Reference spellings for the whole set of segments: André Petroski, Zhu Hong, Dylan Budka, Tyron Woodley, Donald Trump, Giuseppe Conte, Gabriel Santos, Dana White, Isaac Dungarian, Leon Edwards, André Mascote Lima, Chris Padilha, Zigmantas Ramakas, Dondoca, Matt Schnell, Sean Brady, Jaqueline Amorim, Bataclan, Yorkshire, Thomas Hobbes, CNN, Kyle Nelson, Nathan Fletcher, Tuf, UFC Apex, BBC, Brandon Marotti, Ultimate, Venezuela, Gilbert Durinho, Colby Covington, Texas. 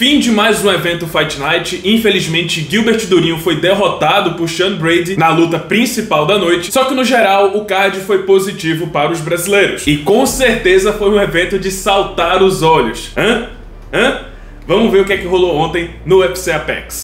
Fim de mais um evento Fight Night. Infelizmente, Gilbert Durinho foi derrotado por Sean Brady na luta principal da noite. Só que no geral, o card foi positivo para os brasileiros. E com certeza foi um evento de saltar os olhos. Vamos ver o que é que rolou ontem no UFC Apex.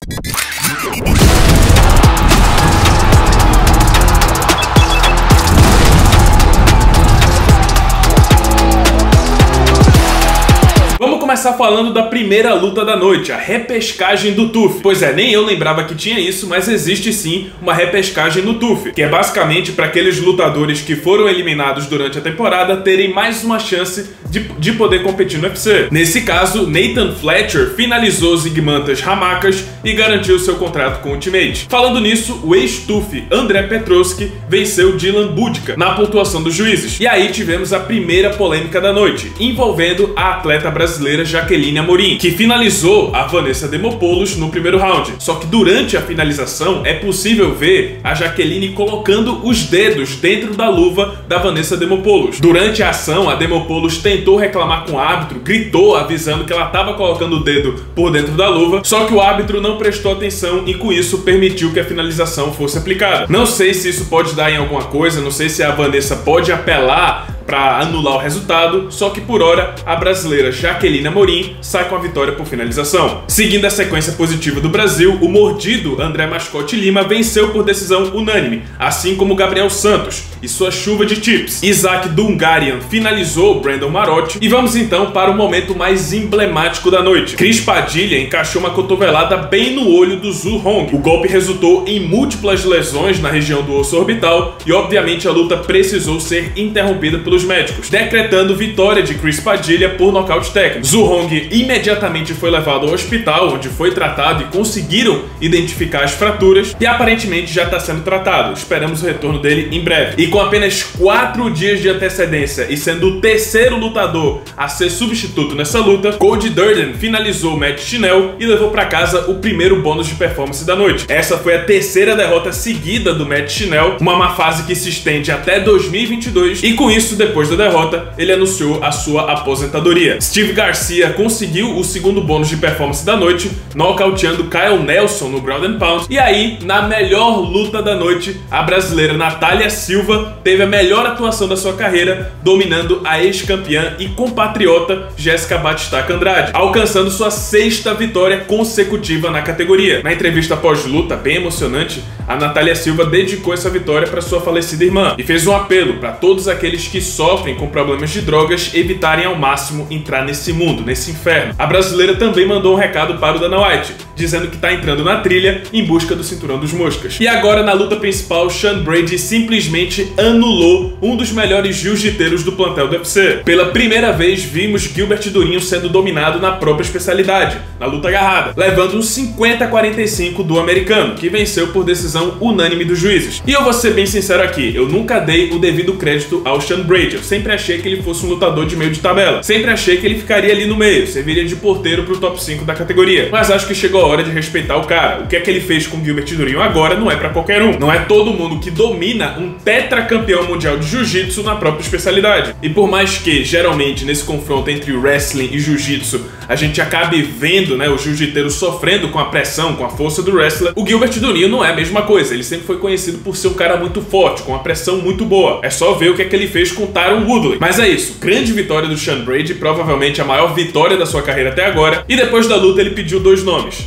Começar falando da primeira luta da noite, a repescagem do Tuf. Pois é, nem eu lembrava que tinha isso, mas existe sim uma repescagem no Tuf, que é basicamente para aqueles lutadores que foram eliminados durante a temporada terem mais uma chance de poder competir no UFC. Nesse caso, Nathan Fletcher finalizou Zigmantas Ramakas e garantiu seu contrato com o Ultimate. Falando nisso, o ex-Tuf André Petroski venceu Dylan Budka na pontuação dos juízes. E aí tivemos a primeira polêmica da noite, envolvendo a atleta brasileira Jaqueline Amorim, que finalizou a Vanessa Demopoulos no primeiro round. Só que durante a finalização é possível ver a Jaqueline colocando os dedos dentro da luva da Vanessa Demopoulos. Durante a ação, a Demopoulos tentou reclamar com o árbitro, gritou avisando que ela estava colocando o dedo por dentro da luva, só que o árbitro não prestou atenção e com isso permitiu que a finalização fosse aplicada. Não sei se isso pode dar em alguma coisa, não sei se a Vanessa pode apelar para anular o resultado, só que por hora a brasileira Jaqueline Amorim sai com a vitória por finalização. Seguindo a sequência positiva do Brasil, o mordido André Mascote Lima venceu por decisão unânime, assim como Gabriel Santos e sua chuva de tips. Isaac Dungarian finalizou Brandon Marotti e vamos então para o momento mais emblemático da noite. Chris Padilha encaixou uma cotovelada bem no olho do Zhu Hong. O golpe resultou em múltiplas lesões na região do osso orbital e obviamente a luta precisou ser interrompida pelo médicos, decretando vitória de Chris Padilha por nocaute técnico. Zhu Hong imediatamente foi levado ao hospital, onde foi tratado e conseguiram identificar as fraturas e aparentemente já está sendo tratado. Esperamos o retorno dele em breve. E com apenas 4 dias de antecedência e sendo o terceiro lutador a ser substituto nessa luta, Cody Durden finalizou o Matt Schnell e levou para casa o primeiro bônus de performance da noite. Essa foi a terceira derrota seguida do Matt Schnell, uma má fase que se estende até 2022 e com isso depois da derrota, ele anunciou a sua aposentadoria. Steve Garcia conseguiu o segundo bônus de performance da noite, nocauteando Kyle Nelson no Ground and Pound. E aí, na melhor luta da noite, a brasileira Natália Silva teve a melhor atuação da sua carreira, dominando a ex-campeã e compatriota Jéssica Batista Andrade, alcançando sua 6ª vitória consecutiva na categoria. Na entrevista pós-luta, bem emocionante, a Natália Silva dedicou essa vitória para sua falecida irmã e fez um apelo para todos aqueles que sofrem com problemas de drogas evitarem ao máximo entrar nesse mundo, nesse inferno. A brasileira também mandou um recado para o Dana White, dizendo que está entrando na trilha em busca do cinturão dos moscas. E agora na luta principal, Sean Brady simplesmente anulou um dos melhores jiu-jiteiros do plantel do UFC. Pela primeira vez vimos Gilbert Durinho sendo dominado na própria especialidade, na luta agarrada, levando um 50-45 do americano, que venceu por decisão unânime dos juízes. E eu vou ser bem sincero aqui, eu nunca dei o devido crédito ao Sean Brady. Eu sempre achei que ele fosse um lutador de meio de tabela. Sempre achei que ele ficaria ali no meio, serviria de porteiro pro top 5 da categoria. Mas acho que chegou a hora de respeitar o cara. O que é que ele fez com o Gilbert Durinho agora não é pra qualquer um. Não é todo mundo que domina um tetracampeão mundial de jiu-jitsu na própria especialidade. E por mais que, geralmente, nesse confronto entre wrestling e jiu-jitsu, a gente acabe vendo, né, o jiu-jiteiro sofrendo com a pressão, com a força do wrestler, o Gilbert Durinho não é a mesma coisa. Ele sempre foi conhecido por ser um cara muito forte, com uma pressão muito boa. É só ver o que é que ele fez com Tyron Woodley. Mas é isso, grande vitória do Sean Brady, provavelmente a maior vitória da sua carreira até agora. E depois da luta ele pediu dois nomes.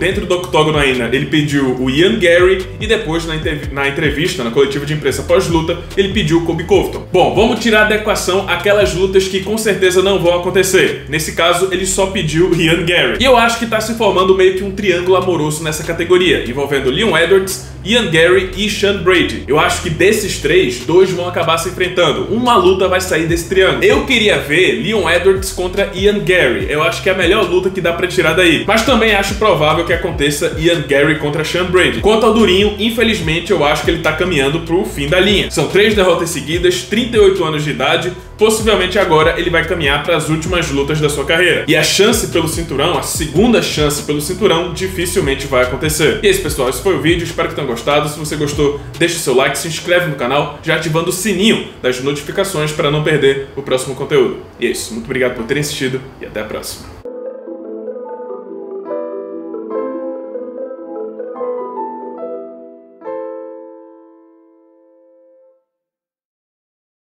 Dentro do octógono ainda, ele pediu o Ian Garry e depois na entrevista, na coletiva de imprensa pós-luta, ele pediu o Colby Covington. Bom, vamos tirar da equação aquelas lutas que com certeza não vão acontecer. Nesse caso, ele só pediu o Ian Garry. E eu acho que tá se formando meio que um triângulo amoroso nessa categoria, envolvendo Leon Edwards, Ian Garry e Sean Brady. Eu acho que desses três, dois vão acabar se enfrentando. Uma luta vai sair desse triângulo. Eu queria ver Leon Edwards contra Ian Garry. Eu acho que é a melhor luta que dá pra tirar daí. Mas também acho provável que aconteça Ian Garry contra Sean Brady. Quanto ao Durinho, infelizmente eu acho que ele tá caminhando pro fim da linha. São 3 derrotas seguidas, 38 anos de idade. Possivelmente agora ele vai caminhar para as últimas lutas da sua carreira. E a chance pelo cinturão, a segunda chance pelo cinturão, dificilmente vai acontecer. E é isso, pessoal. Esse foi o vídeo. Espero que tenham gostado. Se você gostou, deixa o seu like, se inscreve no canal, já ativando o sininho das notificações para não perder o próximo conteúdo. E é isso. Muito obrigado por terem assistido e até a próxima.